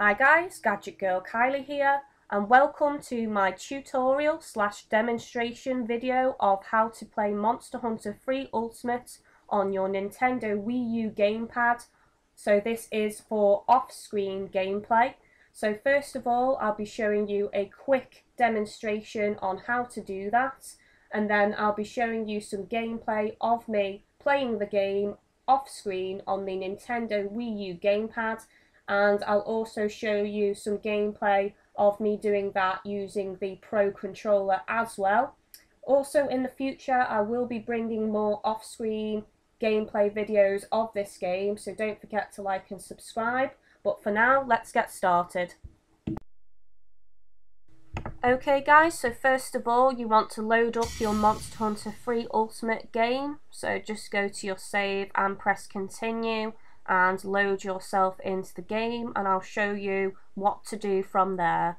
Hi guys, Gadget Girl Kylie here, and welcome to my tutorial / demonstration video of how to play Monster Hunter 3 Ultimate on your Nintendo Wii U Gamepad. So this is for off-screen gameplay. So first of all, I'll be showing you a quick demonstration on how to do that, and then I'll be showing you some gameplay of me playing the game off-screen on the Nintendo Wii U Gamepad. And I'll also show you some gameplay of me doing that using the Pro Controller as well. Also in the future, I will be bringing more off-screen gameplay videos of this game, so don't forget to like and subscribe. But for now, let's get started. Okay guys, so first of all, you want to load up your Monster Hunter 3 Ultimate game. So just go to your save and press continue, and load yourself into the game, and I'll show you what to do from there.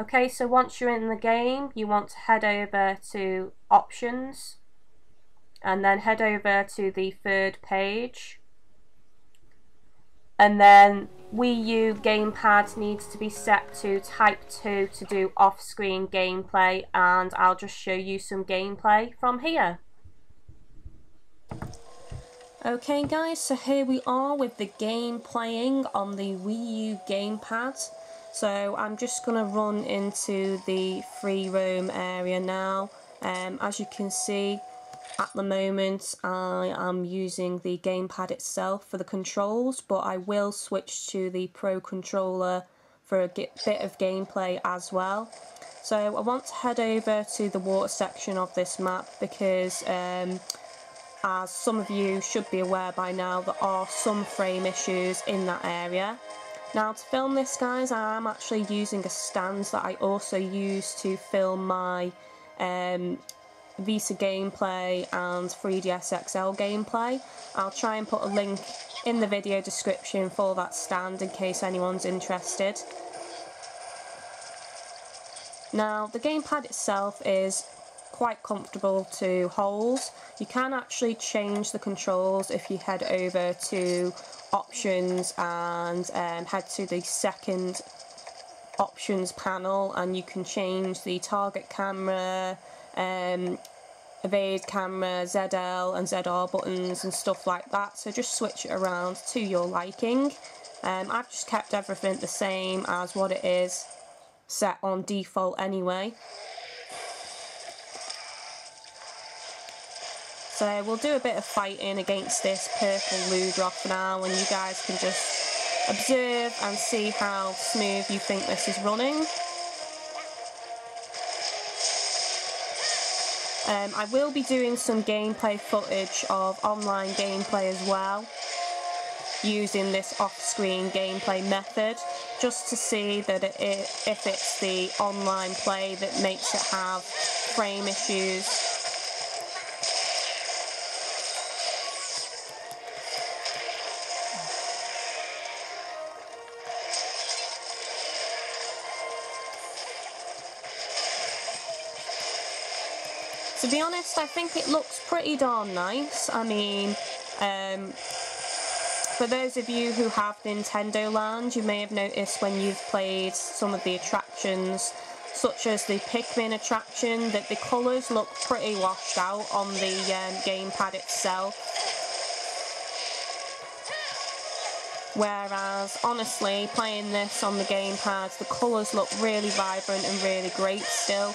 Okay, so once you're in the game, you want to head over to options, and then head over to the third page, and then Wii U Gamepad needs to be set to Type 2 to do off-screen gameplay, and I'll just show you some gameplay from here. Okay guys, so here we are with the game playing on the Wii U Gamepad. So I'm just going to run into the free roam area now. As you can see, at the moment I am using the gamepad itself for the controls, but I will switch to the Pro Controller for a bit of gameplay as well. So I want to head over to the water section of this map because as some of you should be aware by now, there are some frame issues in that area. Now to film this guys, I am actually using a stand that I also use to film my Vita gameplay and 3DS XL gameplay. I'll try and put a link in the video description for that stand in case anyone's interested. Now the gamepad itself is quite comfortable to hold. You can actually change the controls if you head over to options and head to the second options panel, and you can change the target camera, evade camera, ZL and ZR buttons and stuff like that, so just switch it around to your liking. I've just kept everything the same as what it is set on default anyway. So we'll do a bit of fighting against this purple Ludroth now, and you guys can just observe and see how smooth you think this is running. I will be doing some gameplay footage of online gameplay as well, using this off-screen gameplay method, just to see that if it's the online play that makes it have frame issues. To be honest, I think it looks pretty darn nice. I mean, for those of you who have Nintendo Land, you may have noticed when you've played some of the attractions, such as the Pikmin attraction, that the colours look pretty washed out on the gamepad itself. Whereas, honestly, playing this on the gamepad, the colours look really vibrant and really great still.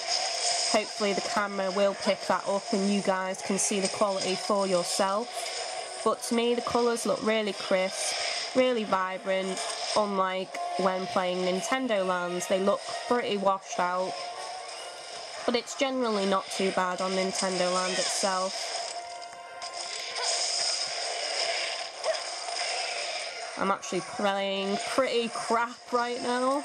Hopefully the camera will pick that up and you guys can see the quality for yourself. But to me the colours look really crisp, really vibrant, unlike when playing Nintendo Land. They look pretty washed out, but it's generally not too bad on Nintendo Land itself. I'm actually playing pretty crap right now.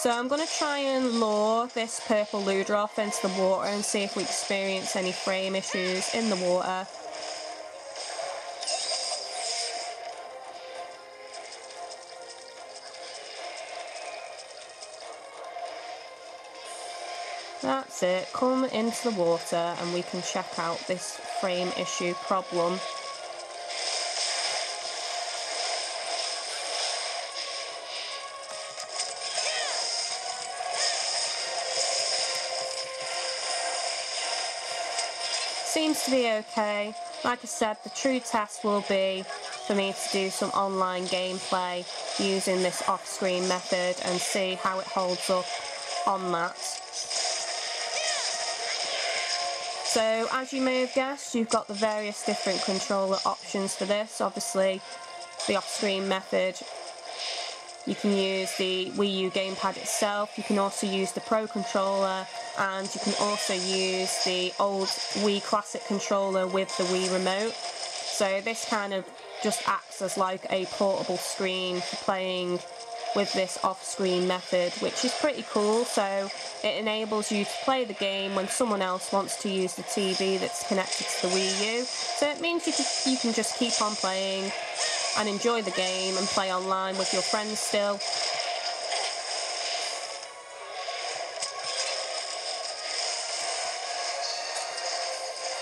So I'm going to try and lure this purple Ludroth into the water and see if we experience any frame issues in the water. That's it, come into the water and we can check out this frame issue problem. Seems to be okay. Like I said, the true test will be for me to do some online gameplay using this off-screen method and see how it holds up on that. So as you may have guessed, you've got the various different controller options for this. Obviously, the off-screen method, you can use the Wii U Gamepad itself, you can also use the Pro Controller, and you can also use the old Wii Classic Controller with the Wii Remote. So this kind of just acts as like a portable screen for playing with this off-screen method, which is pretty cool. So it enables you to play the game when someone else wants to use the TV that's connected to the Wii U. So it means you can just keep on playing and enjoy the game and play online with your friends still.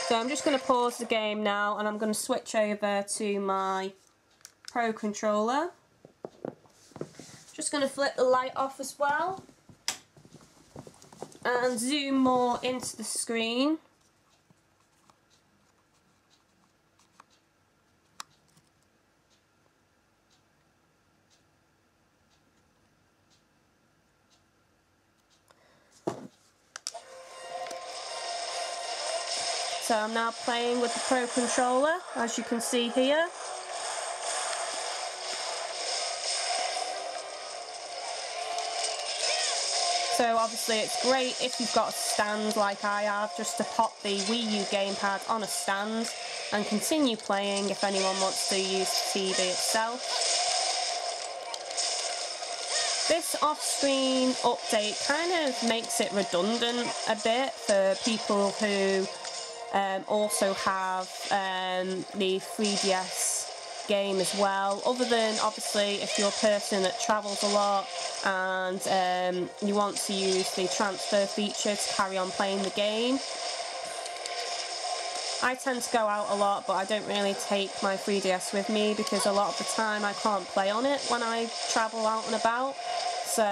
So I'm just going to pause the game now and I'm going to switch over to my Pro Controller. Just going to flip the light off as well and zoom more into the screen. So I'm now playing with the Pro Controller, as you can see here. So obviously it's great if you've got a stand like I have, just to pop the Wii U Gamepad on a stand and continue playing if anyone wants to use the TV itself. This off-screen update kind of makes it redundant a bit for people who also have the 3DS game as well, other than obviously if you're a person that travels a lot and you want to use the transfer feature to carry on playing the game. I tend to go out a lot, but I don't really take my 3DS with me because a lot of the time I can't play on it when I travel out and about. So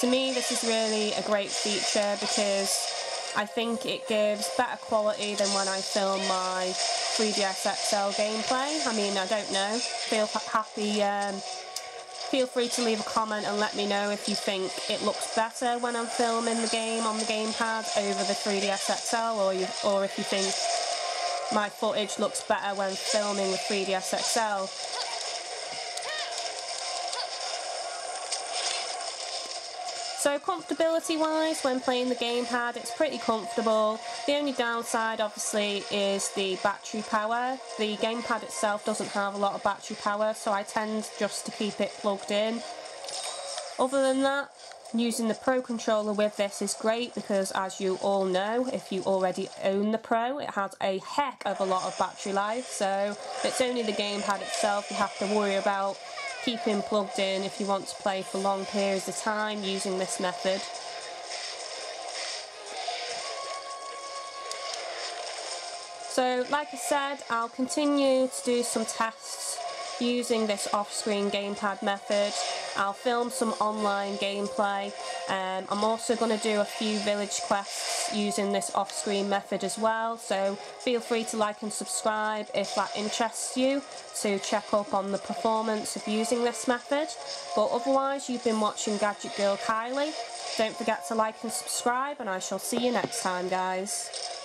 to me this is really a great feature because I think it gives better quality than when I film my 3DS XL gameplay. I mean, I don't know. Feel free to leave a comment and let me know if you think it looks better when I'm filming the game on the gamepad over the 3DS XL, or if you think my footage looks better when filming with 3DS XL. So comfortability wise, when playing the gamepad, it's pretty comfortable. The only downside obviously is the battery power. The gamepad itself doesn't have a lot of battery power, so I tend just to keep it plugged in. Other than that, using the Pro Controller with this is great because, as you all know, if you already own the Pro, it has a heck of a lot of battery life, so it's only the gamepad itself you have to worry about keeping plugged in if you want to play for long periods of time using this method. So like I said, I'll continue to do some tests using this off-screen gamepad method. I'll film some online gameplay. I'm also going to do a few village quests using this off-screen method as well, so feel free to like and subscribe if that interests you, to check up on the performance of using this method. But otherwise, you've been watching Gadget Girl Kylie. Don't forget to like and subscribe, and I shall see you next time, guys.